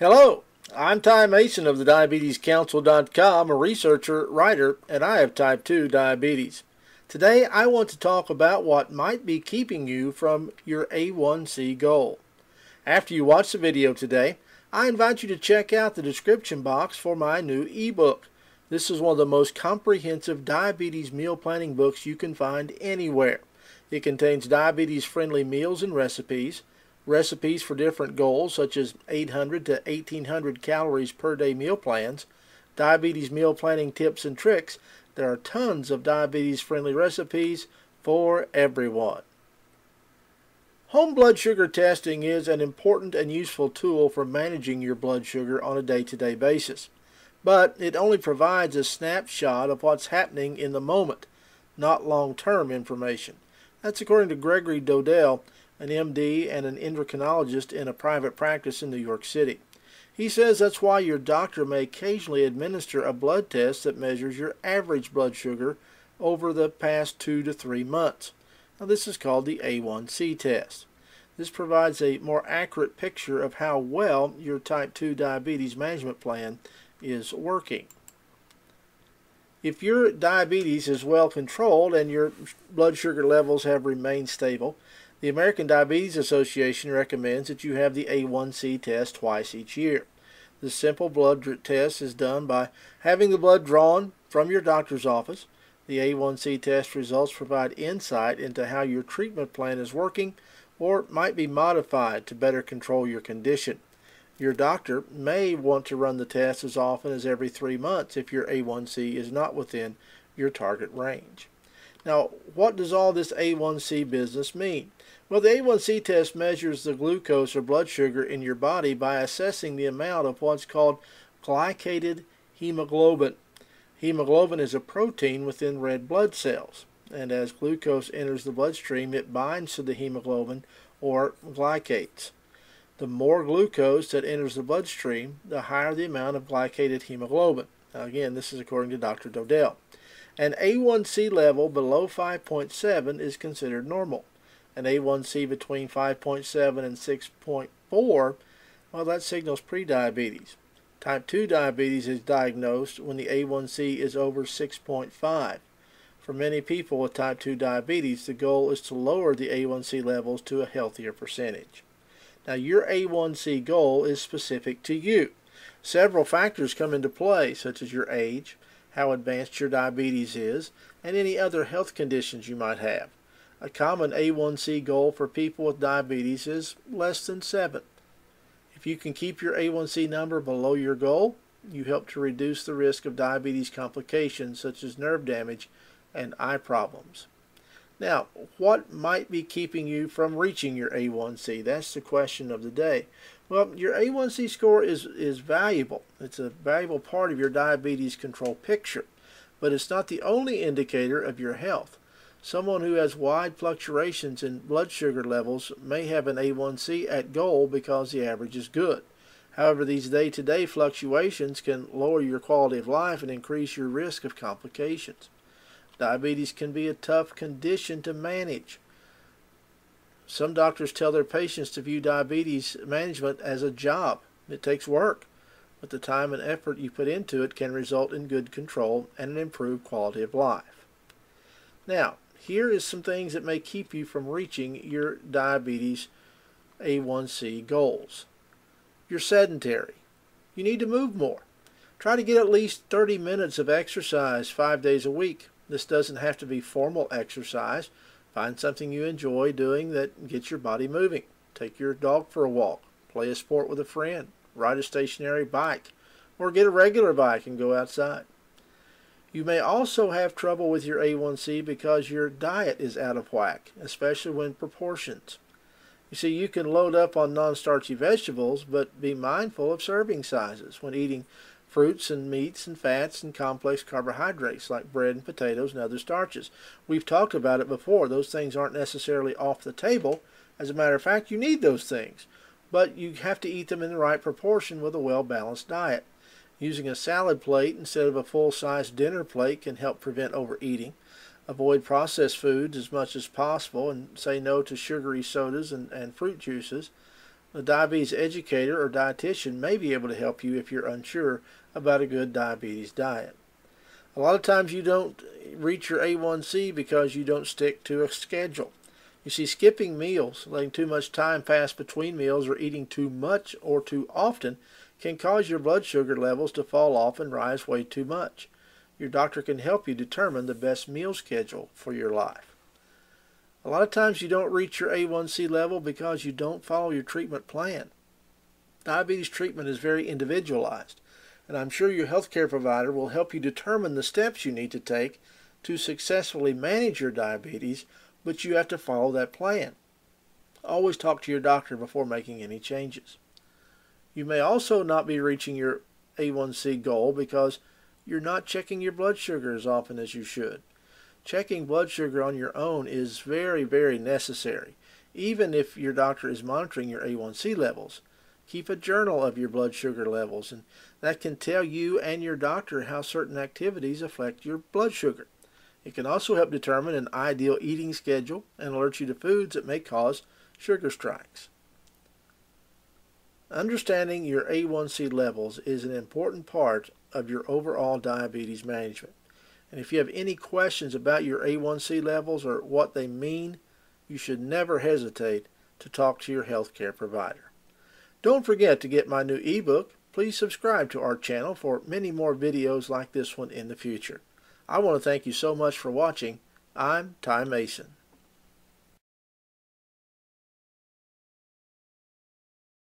Hello, I'm Ty Mason of the DiabetesCouncil.com, a researcher, writer, and I have type 2 diabetes. Today I want to talk about what might be keeping you from your A1C goal. After you watch the video today, I invite you to check out the description box for my new ebook. This is one of the most comprehensive diabetes meal planning books you can find anywhere. It contains diabetes-friendly meals and recipes for different goals such as 800 to 1800 calories per day meal plans, diabetes meal planning tips and tricks. There are tons of diabetes-friendly recipes for everyone. Home blood sugar testing is an important and useful tool for managing your blood sugar on a day-to-day basis, but it only provides a snapshot of what's happening in the moment, not long-term information. That's according to Gregory Dodell, an MD and an endocrinologist in a private practice in New York City. He says that's why your doctor may occasionally administer a blood test that measures your average blood sugar over the past 2 to 3 months. Now, this is called the A1C test. This provides a more accurate picture of how well your type 2 diabetes management plan is working. If your diabetes is well controlled and your blood sugar levels have remained stable, the American Diabetes Association recommends that you have the A1C test twice each year. The simple blood test is done by having the blood drawn from your doctor's office. The A1C test results provide insight into how your treatment plan is working or might be modified to better control your condition. Your doctor may want to run the test as often as every 3 months if your A1C is not within your target range. Now, what does all this A1C business mean? Well, the A1C test measures the glucose or blood sugar in your body by assessing the amount of what's called glycated hemoglobin. Hemoglobin is a protein within red blood cells, and as glucose enters the bloodstream, it binds to the hemoglobin or glycates. The more glucose that enters the bloodstream, the higher the amount of glycated hemoglobin. Now, again, this is according to Dr. Dodell. An A1C level below 5.7 is considered normal. An A1C between 5.7 and 6.4, well, that signals prediabetes. Type 2 diabetes is diagnosed when the A1C is over 6.5. For many people with type 2 diabetes, the goal is to lower the A1C levels to a healthier percentage. Now, your A1C goal is specific to you. Several factors come into play, such as your age, how advanced your diabetes is, and any other health conditions you might have. A common A1C goal for people with diabetes is less than 7. If you can keep your A1C number below your goal, you help to reduce the risk of diabetes complications such as nerve damage and eye problems. Now, what might be keeping you from reaching your A1C? That's the question of the day. Well, your A1C score is valuable. It's a valuable part of your diabetes control picture, but it's not the only indicator of your health. Someone who has wide fluctuations in blood sugar levels may have an A1C at goal because the average is good. However, these day-to-day fluctuations can lower your quality of life and increase your risk of complications. Diabetes can be a tough condition to manage. Some doctors tell their patients to view diabetes management as a job. It takes work, but the time and effort you put into it can result in good control and an improved quality of life. Now, here is some things that may keep you from reaching your diabetes A1C goals. You're sedentary. You need to move more. Try to get at least 30 minutes of exercise 5 days a week. This doesn't have to be formal exercise. Find something you enjoy doing that gets your body moving. Take your dog for a walk, play a sport with a friend, ride a stationary bike, or get a regular bike and go outside. You may also have trouble with your A1C because your diet is out of whack, especially when proportions. You see, you can load up on non-starchy vegetables, but be mindful of serving sizes when eating fruits and meats and fats and complex carbohydrates like bread and potatoes and other starches. We've talked about it before. Those things aren't necessarily off the table. As a matter of fact, you need those things, but you have to eat them in the right proportion with a well-balanced diet. Using a salad plate instead of a full-size dinner plate can help prevent overeating. Avoid processed foods as much as possible and say no to sugary sodas and fruit juices. A diabetes educator or dietitian may be able to help you if you're unsure about a good diabetes diet. A lot of times you don't reach your A1C because you don't stick to a schedule. You see, skipping meals, letting too much time pass between meals, or eating too much or too often can cause your blood sugar levels to fall off and rise way too much. Your doctor can help you determine the best meal schedule for your life. A lot of times you don't reach your A1C level because you don't follow your treatment plan. Diabetes treatment is very individualized, and I'm sure your healthcare provider will help you determine the steps you need to take to successfully manage your diabetes, but you have to follow that plan. Always talk to your doctor before making any changes. You may also not be reaching your A1C goal because you're not checking your blood sugar as often as you should. Checking blood sugar on your own is very, very necessary. Even if your doctor is monitoring your A1C levels, keep a journal of your blood sugar levels, and that can tell you and your doctor how certain activities affect your blood sugar. It can also help determine an ideal eating schedule and alert you to foods that may cause sugar spikes. Understanding your A1C levels is an important part of your overall diabetes management. And if you have any questions about your A1C levels or what they mean, you should never hesitate to talk to your healthcare provider. Don't forget to get my new ebook. Please subscribe to our channel for many more videos like this one in the future. I want to thank you so much for watching. I'm Ty Mason.